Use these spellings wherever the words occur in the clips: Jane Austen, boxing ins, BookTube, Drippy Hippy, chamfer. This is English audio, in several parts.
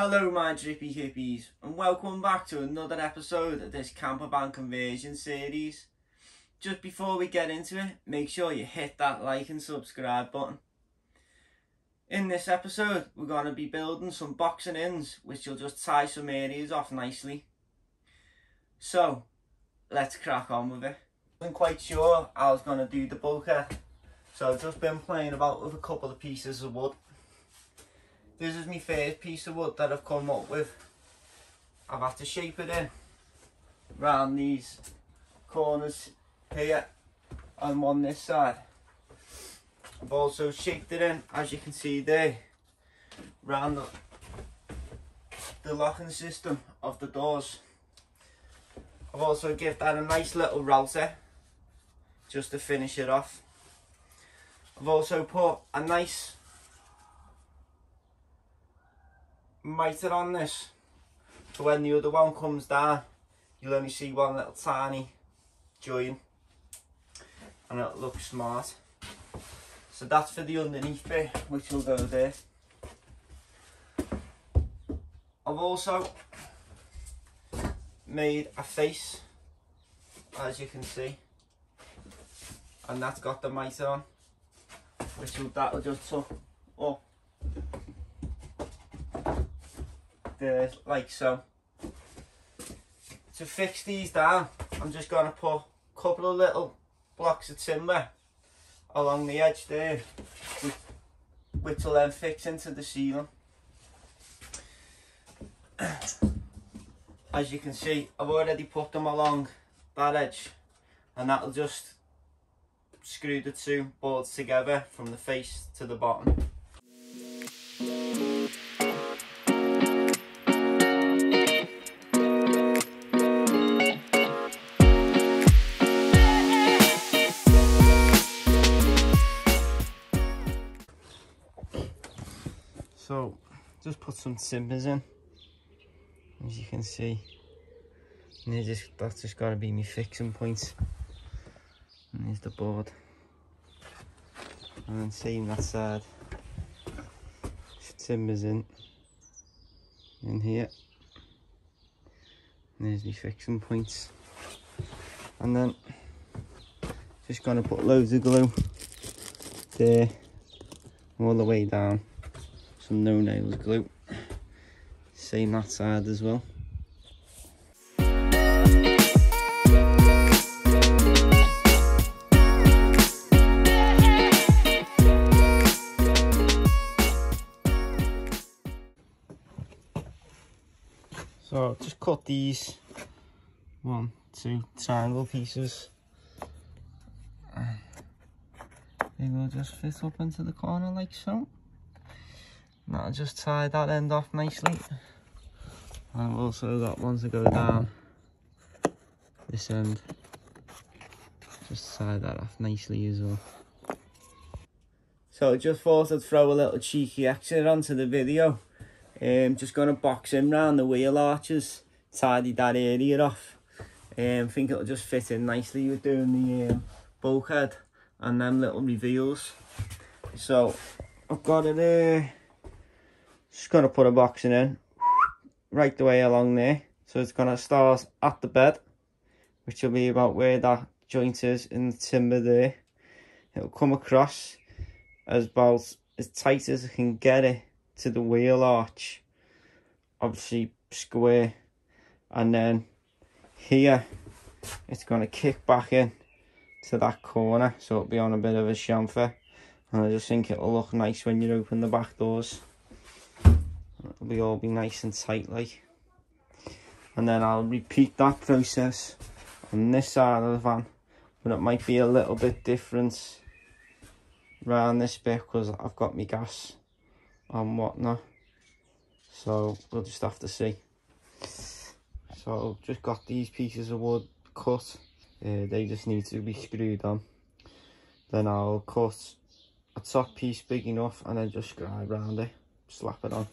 Hello my Drippy Hippies and welcome back to another episode of this camper van conversion series. Just before we get into it, make sure you hit that like and subscribe button. In this episode we're going to be building some boxing ends which will just tie some areas off nicely. So let's crack on with it. I wasn't quite sure I was going to do the bulkhead, so I've just been playing about with a couple of pieces of wood. This is my first piece of wood that I've come up with. I've had to shape it in around these corners here and on this side. I've also shaped it in, as you can see there, around the locking system of the doors. I've also given that a nice little router just to finish it off. I've also put a nice miter on this, so when the other one comes down you'll only see one little tiny joint and it looks smart. So that's for the underneath bit which will go there. I've also made a face, as you can see, and that's got the miter on, that will just tuck up there, like so. To fix these down, I'm just going to put a couple of little blocks of timber along the edge there, which will then fix into the ceiling. As you can see, I've already put them along that edge, and that'll just screw the two boards together from the face to the bottom. So, just put some timbers in, as you can see, and that's just got to be my fixing point. And here's the board, and then same that side, timbers in here, and there's my fixing points. And then, just going to put loads of glue there, all the way down. Some no nails glue, same that side as well. So just cut these 1, 2 triangle pieces, and they will just fit up into the corner like so. That'll just tie that end off nicely. I've also got ones that go down this end, just tie that off nicely as well. So I just thought I'd throw a little cheeky extra onto the video. Just going to box in round the wheel arches, tidy that area off. I think it'll just fit in nicely with doing the bulkhead and them little reveals. So I've got it there. Just going to put a boxing in right the way along there. So it's going to start at the bed, which will be about where that joint is in the timber there. It'll come across as about as tight as I can get it to the wheel arch, obviously square. And then here it's going to kick back in to that corner, so it'll be on a bit of a chamfer. And I just think it'll look nice when you open the back doors. It'll all be nice and tight like. And then I'll repeat that process on this side of the van, but it might be a little bit different around this bit because I've got my gas and whatnot, so we'll just have to see. So I've just got these pieces of wood cut, they just need to be screwed on. Then I'll cut a top piece big enough and then just scribe round it, slap it on.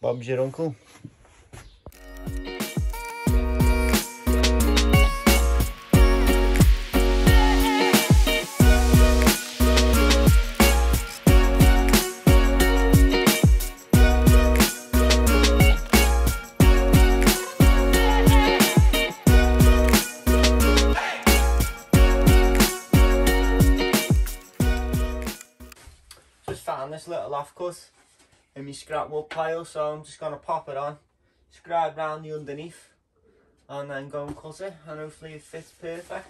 Bob's your uncle. on this little half cut in my scrap wood pile, so I'm just going to pop it on, scribe round the underneath, and then go and cut it, and hopefully it fits perfect.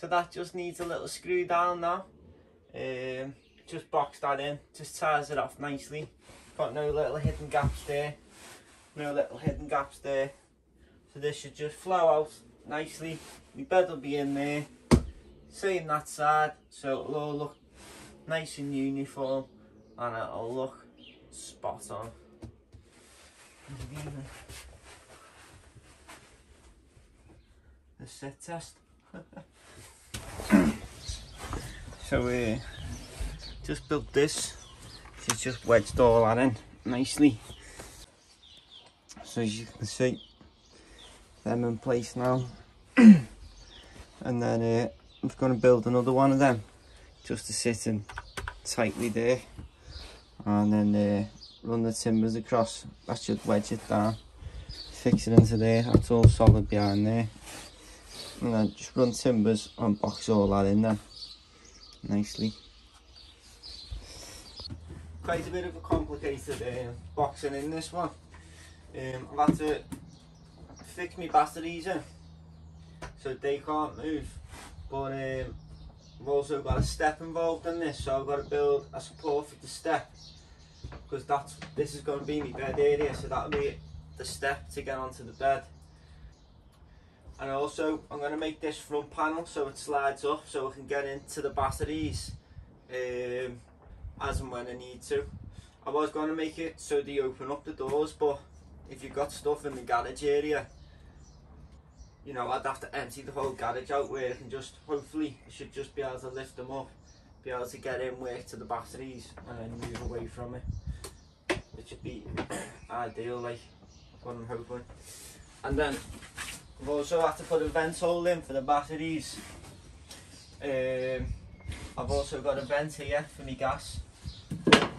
So that just needs a little screw down now. Just box that in, just ties it off nicely. Got no little hidden gaps there, no little hidden gaps there. So this should just flow out nicely. My bed will be in there, same that side, so it'll all look nice and uniform, and it'll look spot on. The sit test. So we just built this, it's just wedged all that in nicely. So as you can see, them in place now. And then I'm going to build another one of them just to sit in tightly there, and then run the timbers across. That should wedge it down, fix it into there, that's all solid behind there. And then just run timbers and box all that in there nicely. Quite a bit of a complicated boxing in this one. I've had to fix my batteries in so they can't move, but I've also got a step involved in this, so I've got to build a support for the step, because this is going to be my bed area, so that'll be the step to get onto the bed. And also, I'm going to make this front panel so it slides up so I can get into the batteries as and when I need to. I was going to make it so they open up the doors, but if you've got stuff in the garage area, you know, I'd have to empty the whole garage out, where I can just, hopefully, I should just be able to lift them up, be able to get in, work to the batteries, and then move away from it. It should be ideal, like what I'm hoping. And then I've also had to put a vent hole in for the batteries. I've also got a vent here for my gas.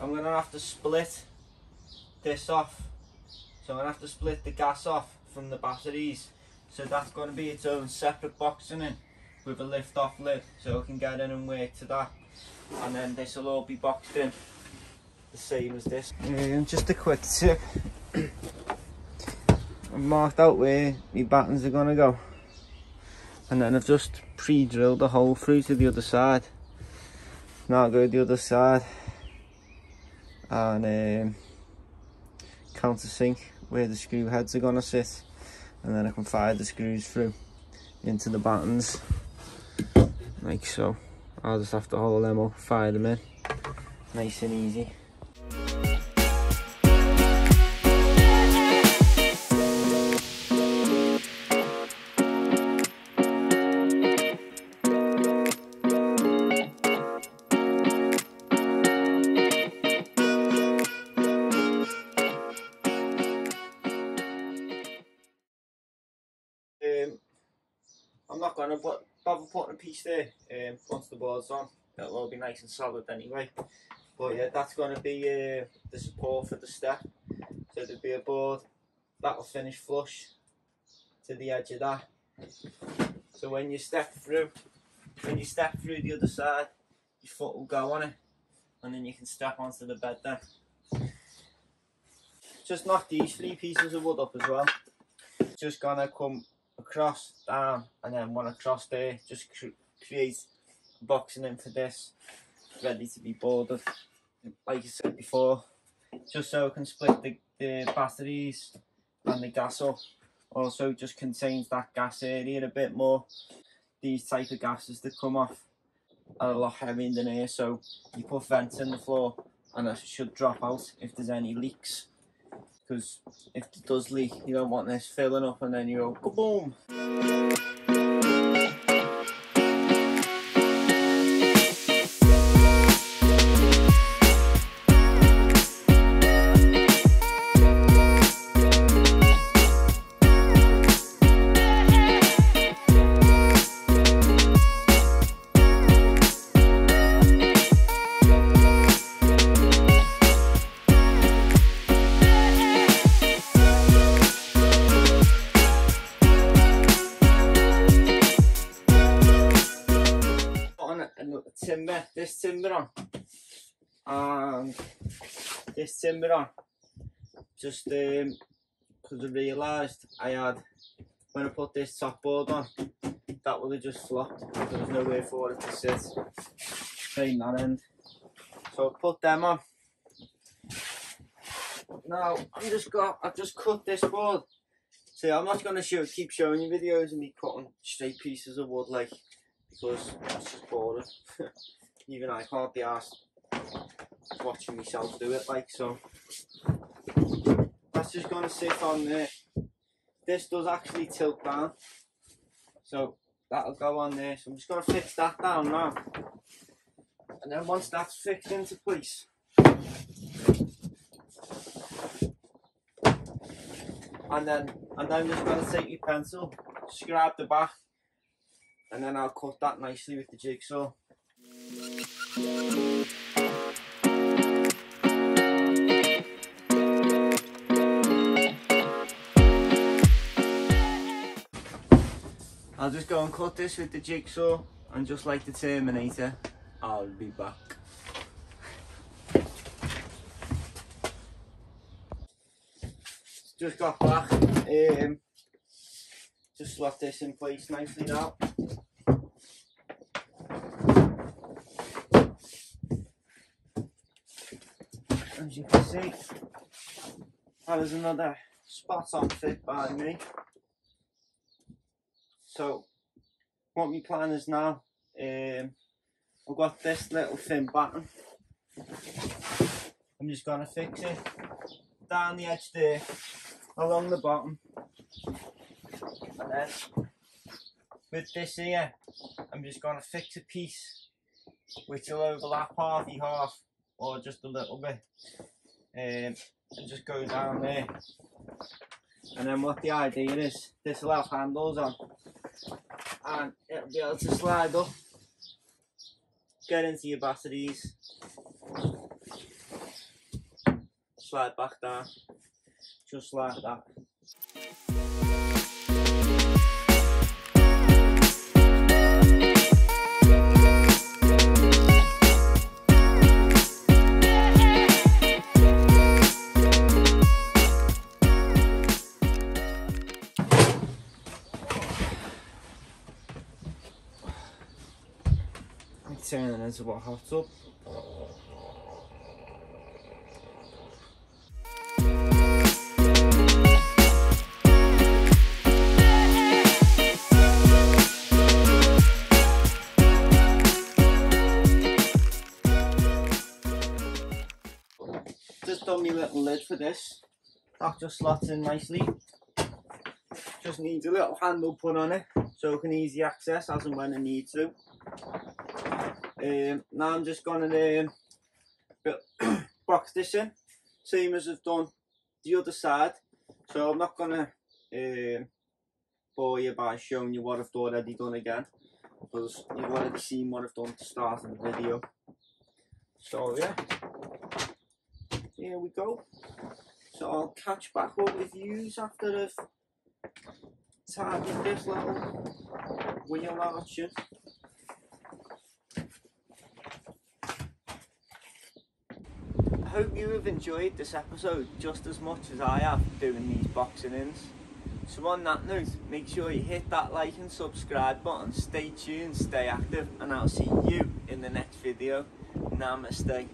I'm going to have to split this off. So I'm going to have to split the gas off from the batteries. So that's going to be its own separate box in it with a lift off lid, so I can get in and work to that. And then this will all be boxed in the same as this. Just a quick tip. I've marked out where my battens are going to go, and then I've just pre-drilled a hole through to the other side. Now I'll go to the other side and countersink where the screw heads are going to sit, and then I can fire the screws through into the battens like so. I'll just have to hole them up, fire them in, nice and easy. I'm not going to bother putting a piece there. Once the board's on, it'll all be nice and solid anyway. But yeah, that's going to be the support for the step. So there'll be a board that'll finish flush to the edge of that. So when you step through the other side, your foot will go on it, and then you can step onto the bed then. Just knock these three pieces of wood up as well. Just going to come across, down, and then one across there, just create boxing in for this, ready to be boarded. Like I said before, just so I can split the batteries and the gas up. Also just contains that gas area a bit more. These type of gases that come off are a lot heavier than air, so you put vents in the floor and it should drop out if there's any leaks. Because if it does leak, you don't want this filling up and then you go kaboom. timber, this timber on, and this timber on, just because I realised I had, when I put this top board on, that would have just flopped, there was no way for it to sit, train that end, so I put them on. Now, I've just cut this board. See, I'm not going to keep showing you videos of me cutting straight pieces of wood, like, because that's just boring. Even I can't be arsed watching myself do it, like, so. That's just going to sit on there. This does actually tilt down. So, that'll go on there. So I'm just going to fix that down now. And then once that's fixed into place, and then just going to take your pencil, scrap the back, and then I'll cut that nicely with the jigsaw. I'll just go and cut this with the jigsaw, and just like the Terminator, I'll be back. Just got back, just slot this in place nicely now. As you can see, that is another spot on fit by me. So, what my plan is now, I've got this little thin batten. I'm just going to fix it down the edge there, along the bottom, and then with this here I'm just going to fix a piece which will overlap half or just a little bit, and just go down there. And then what the idea is, this will have handles on and it'll be able to slide up, get into your batteries, slide back down. Just like that. I'm turning into what hot up. My little lid for this, that just slots in nicely, just needs a little handle put on it so it can easy access as and when I need to. Now I'm just going to box this in, same as I've done the other side, so I'm not going to bore you by showing you what I've already done again, because you've already seen what I've done to start the video. So yeah, here we go. So I'll catch back up with you after I've tidied this little wheel arches. I hope you have enjoyed this episode just as much as I have doing these boxing ins. So on that note, make sure you hit that like and subscribe button, stay tuned, stay active, and I'll see you in the next video. Namaste.